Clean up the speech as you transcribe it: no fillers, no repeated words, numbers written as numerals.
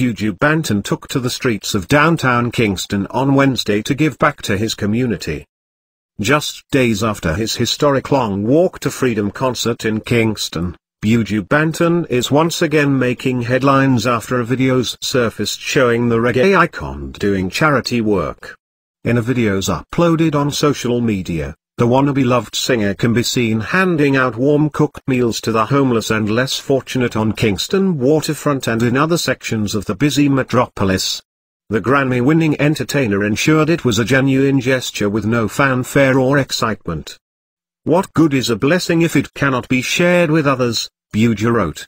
Buju Banton took to the streets of downtown Kingston on Wednesday to give back to his community. Just days after his historic Long Walk to Freedom concert in Kingston, Buju Banton is once again making headlines after videos surfaced showing the reggae icon doing charity work. In videos uploaded on social media, the Wanna Be Loved singer can be seen handing out warm cooked meals to the homeless and less fortunate on Kingston waterfront and in other sections of the busy metropolis. The Grammy-winning entertainer ensured it was a genuine gesture with no fanfare or excitement. "What good is a blessing if it cannot be shared with others?" Buju wrote.